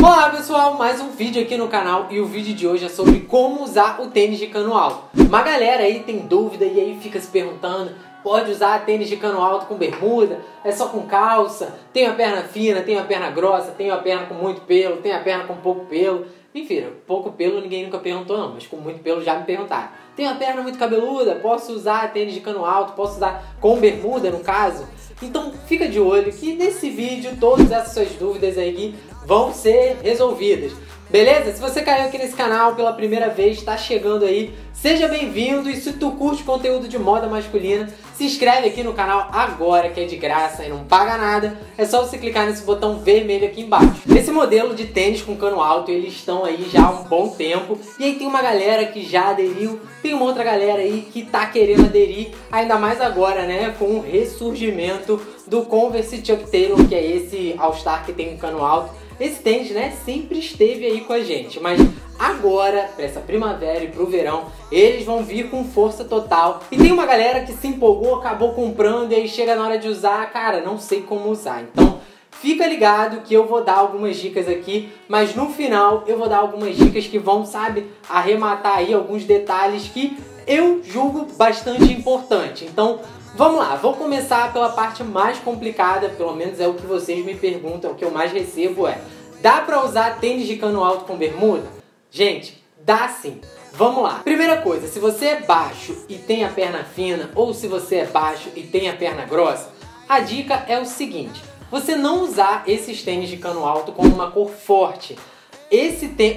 Olá pessoal, mais um vídeo aqui no canal e o vídeo de hoje é sobre como usar o tênis de cano alto. Uma galera aí tem dúvida e aí fica se perguntando, pode usar tênis de cano alto com bermuda? É só com calça? Tem a perna fina, tem a perna grossa, tem a perna com muito pelo, tem a perna com pouco pelo? Enfim, pouco pelo ninguém nunca perguntou não, mas com muito pelo já me perguntaram. Tem a perna muito cabeluda, posso usar tênis de cano alto, posso usar com bermuda no caso? Então fica de olho que nesse vídeo todas essas suas dúvidas aí vão ser resolvidas, beleza? Se você caiu aqui nesse canal pela primeira vez, está chegando aí, seja bem-vindo. E se tu curte conteúdo de moda masculina, se inscreve aqui no canal agora, que é de graça e não paga nada. É só você clicar nesse botão vermelho aqui embaixo. Esse modelo de tênis com cano alto, eles estão aí já há um bom tempo. E aí tem uma galera que já aderiu, tem uma outra galera aí que tá querendo aderir, ainda mais agora, né, com o ressurgimento do Converse Chuck Taylor, que é esse All Star que tem um cano alto. Esse tênis, né, sempre esteve aí com a gente, mas agora, para essa primavera e pro verão, eles vão vir com força total. E tem uma galera que se empolgou, acabou comprando e aí chega na hora de usar, cara, não sei como usar. Então, fica ligado que eu vou dar algumas dicas aqui, mas no final eu vou dar algumas dicas que vão, sabe, arrematar aí alguns detalhes que eu julgo bastante importante. Então, vamos lá, vou começar pela parte mais complicada, pelo menos é o que vocês me perguntam, o que eu mais recebo é: dá pra usar tênis de cano alto com bermuda? Gente, dá sim. Vamos lá. Primeira coisa, se você é baixo e tem a perna fina, ou se você é baixo e tem a perna grossa, a dica é o seguinte: você não usar esses tênis de cano alto com uma cor forte.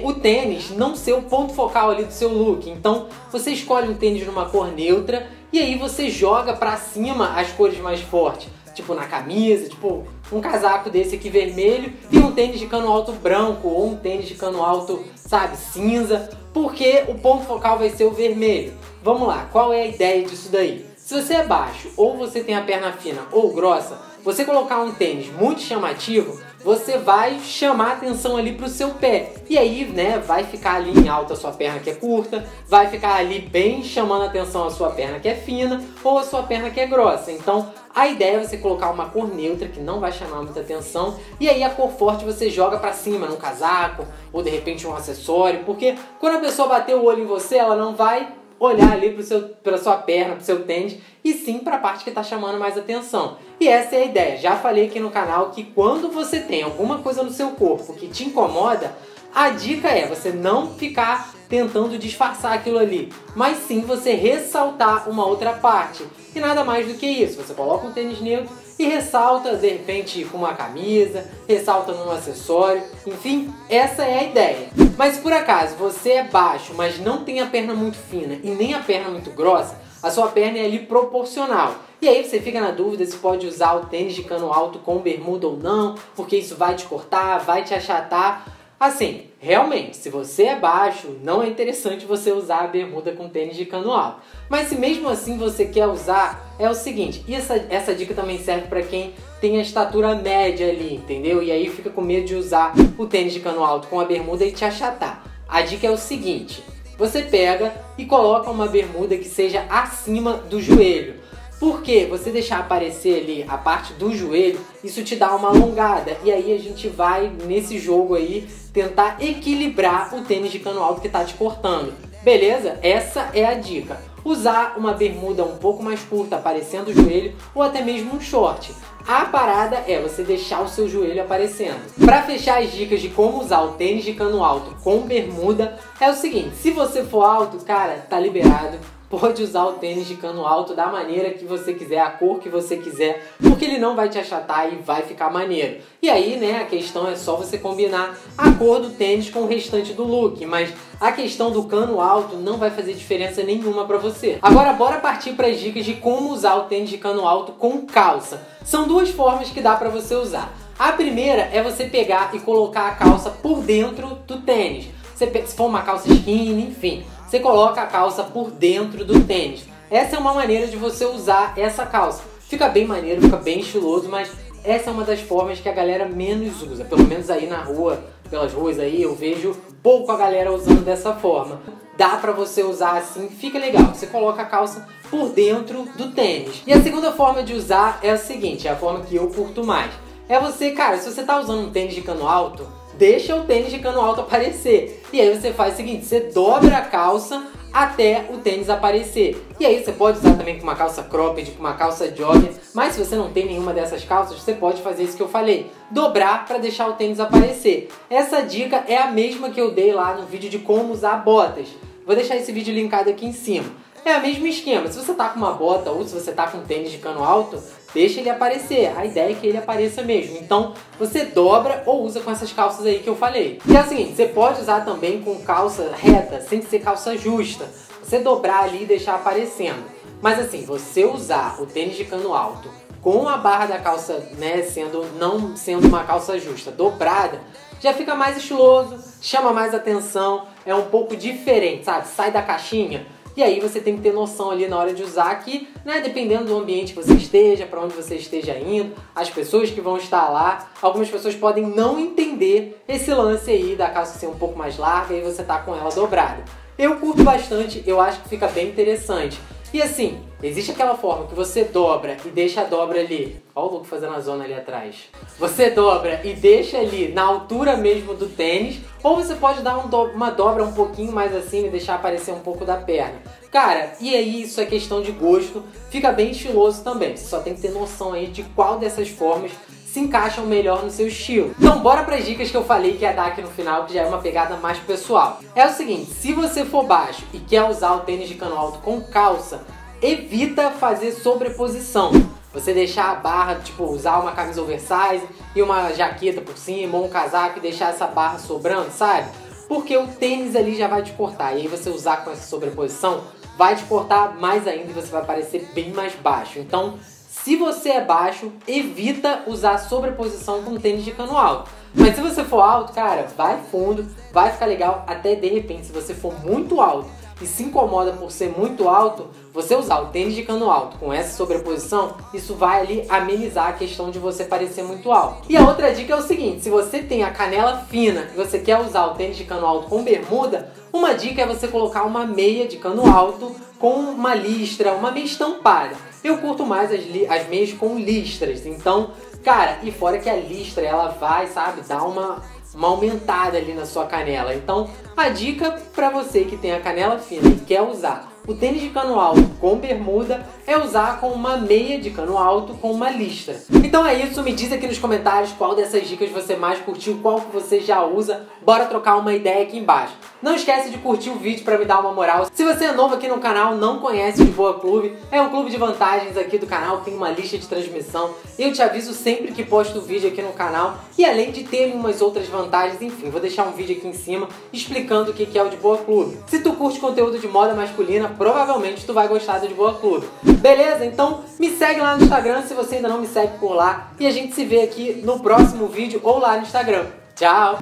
O tênis não ser o ponto focal ali do seu look. Então você escolhe um tênis numa cor neutra e aí você joga pra cima as cores mais fortes, tipo na camisa, tipo um casaco desse aqui vermelho e um tênis de cano alto branco ou um tênis de cano alto, sabe, cinza, porque o ponto focal vai ser o vermelho. Vamos lá, qual é a ideia disso daí? Se você é baixo ou você tem a perna fina ou grossa, você colocar um tênis muito chamativo, você vai chamar a atenção ali pro seu pé. E aí, né, vai ficar ali em alta a sua perna que é curta, vai ficar ali bem chamando a atenção a sua perna que é fina ou a sua perna que é grossa. Então, a ideia é você colocar uma cor neutra que não vai chamar muita atenção e aí a cor forte você joga pra cima, num casaco ou de repente um acessório, porque quando a pessoa bater o olho em você, ela não vai olhar ali para sua perna, para o seu tênis, e sim para a parte que está chamando mais atenção. E essa é a ideia. Já falei aqui no canal que quando você tem alguma coisa no seu corpo que te incomoda, a dica é você não ficar tentando disfarçar aquilo ali, mas sim você ressaltar uma outra parte. E nada mais do que isso. Você coloca um tênis neutro e ressalta, de repente, com uma camisa, ressalta num acessório, enfim, essa é a ideia. Mas se por acaso você é baixo, mas não tem a perna muito fina e nem a perna muito grossa, a sua perna é ali proporcional. E aí você fica na dúvida se pode usar o tênis de cano alto com bermuda ou não, porque isso vai te cortar, vai te achatar. Assim, realmente, se você é baixo, não é interessante você usar a bermuda com tênis de cano alto. Mas se mesmo assim você quer usar, é o seguinte, e essa dica também serve para quem tem a estatura média ali, entendeu? E aí fica com medo de usar o tênis de cano alto com a bermuda e te achatar. A dica é o seguinte, você pega e coloca uma bermuda que seja acima do joelho. Porque você deixar aparecer ali a parte do joelho, isso te dá uma alongada. E aí a gente vai, nesse jogo aí, tentar equilibrar o tênis de cano alto que tá te cortando. Beleza? Essa é a dica. Usar uma bermuda um pouco mais curta, aparecendo o joelho, ou até mesmo um short. A parada é você deixar o seu joelho aparecendo. Para fechar as dicas de como usar o tênis de cano alto com bermuda, é o seguinte, se você for alto, cara, tá liberado. Pode usar o tênis de cano alto da maneira que você quiser, a cor que você quiser, porque ele não vai te achatar e vai ficar maneiro. E aí, né, a questão é só você combinar a cor do tênis com o restante do look, mas a questão do cano alto não vai fazer diferença nenhuma pra você. Agora, bora partir para as dicas de como usar o tênis de cano alto com calça. São duas formas que dá pra você usar. A primeira é você pegar e colocar a calça por dentro do tênis. Se for uma calça skinny, enfim, você coloca a calça por dentro do tênis. Essa é uma maneira de você usar essa calça. Fica bem maneiro, fica bem estiloso, mas essa é uma das formas que a galera menos usa. Pelo menos aí na rua, pelas ruas aí, eu vejo pouco a galera usando dessa forma. Dá pra você usar assim, fica legal. Você coloca a calça por dentro do tênis. E a segunda forma de usar é a seguinte, é a forma que eu curto mais. É você, cara, se você tá usando um tênis de cano alto, deixa o tênis de cano alto aparecer. E aí você faz o seguinte, você dobra a calça até o tênis aparecer. E aí você pode usar também com uma calça cropped, com uma calça jogger, mas se você não tem nenhuma dessas calças, você pode fazer isso que eu falei, dobrar para deixar o tênis aparecer. Essa dica é a mesma que eu dei lá no vídeo de como usar botas. Vou deixar esse vídeo linkado aqui em cima. É o mesmo esquema, se você tá com uma bota ou se você tá com um tênis de cano alto, deixa ele aparecer, a ideia é que ele apareça mesmo. Então você dobra ou usa com essas calças aí que eu falei. E é o seguinte, você pode usar também com calça reta, sem ser calça justa. Você dobrar ali e deixar aparecendo. Mas assim, você usar o tênis de cano alto com a barra da calça, né, não sendo uma calça justa, dobrada, já fica mais estiloso, chama mais atenção, é um pouco diferente, sabe? Sai da caixinha. E aí você tem que ter noção ali na hora de usar que, né, dependendo do ambiente que você esteja, para onde você esteja indo, as pessoas que vão estar lá, algumas pessoas podem não entender esse lance aí da calça ser um pouco mais larga e você tá com ela dobrada. Eu curto bastante, eu acho que fica bem interessante. E assim, existe aquela forma que você dobra e deixa a dobra ali, olha o Luke fazendo a zona ali atrás. Você dobra e deixa ali na altura mesmo do tênis, ou você pode dar uma dobra um pouquinho mais acima e deixar aparecer um pouco da perna. Cara, e aí isso é questão de gosto, fica bem estiloso também. Você só tem que ter noção aí de qual dessas formas se encaixam melhor no seu estilo. Então bora para as dicas que eu falei que ia dar aqui no final, que já é uma pegada mais pessoal. É o seguinte, se você for baixo e quer usar o tênis de cano alto com calça, evita fazer sobreposição. Você deixar a barra, tipo, usar uma camisa oversize e uma jaqueta por cima, ou um casaco e deixar essa barra sobrando, sabe? Porque o tênis ali já vai te cortar, e aí você usar com essa sobreposição vai te cortar mais ainda e você vai parecer bem mais baixo. Então, se você é baixo, evita usar sobreposição com tênis de cano alto. Mas se você for alto, cara, vai fundo, vai ficar legal. Até de repente, se você for muito alto e se incomoda por ser muito alto, você usar o tênis de cano alto com essa sobreposição, isso vai ali amenizar a questão de você parecer muito alto. E a outra dica é o seguinte, se você tem a canela fina e você quer usar o tênis de cano alto com bermuda, uma dica é você colocar uma meia de cano alto com uma listra, uma meia estampada. Eu curto mais as meias com listras, então, cara, e fora que a listra, ela vai, sabe, dar uma aumentada ali na sua canela. Então, a dica pra você que tem a canela fina e quer usar o tênis de cano alto com bermuda é usar com uma meia de cano alto com uma listra. Então é isso, me diz aqui nos comentários qual dessas dicas você mais curtiu, qual que você já usa, bora trocar uma ideia aqui embaixo. Não esquece de curtir o vídeo para me dar uma moral. Se você é novo aqui no canal, não conhece o De Boa Clube, é um clube de vantagens aqui do canal, tem uma lista de transmissão, eu te aviso sempre que posto vídeo aqui no canal e além de ter umas outras vantagens, enfim, vou deixar um vídeo aqui em cima explicando o que é o De Boa Clube. Se tu curte conteúdo de moda masculina, provavelmente tu vai gostar do De Boa Clube. Beleza? Então me segue lá no Instagram se você ainda não me segue por lá. E a gente se vê aqui no próximo vídeo ou lá no Instagram. Tchau!